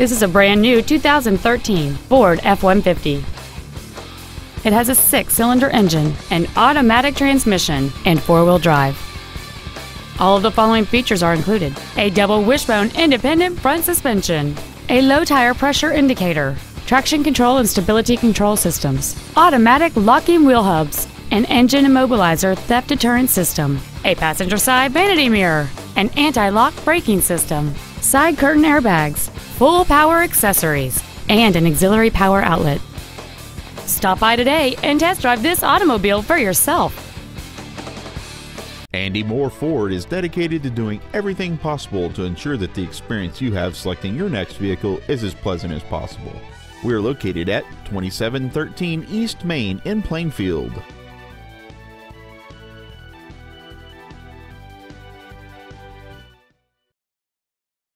This is a brand new 2013 Ford F-150. It has a 6-cylinder engine, an automatic transmission, and 4-wheel drive. All of the following features are included: a double wishbone independent front suspension, a low tire pressure indicator, traction control and stability control systems, automatic locking wheel hubs, an engine immobilizer theft deterrent system, a passenger side vanity mirror, an anti-lock braking system, side curtain airbags, full power accessories, and an auxiliary power outlet. Stop by today and test drive this automobile for yourself. Andy Mohr Ford is dedicated to doing everything possible to ensure that the experience you have selecting your next vehicle is as pleasant as possible. We are located at 2713 East Main in Plainfield.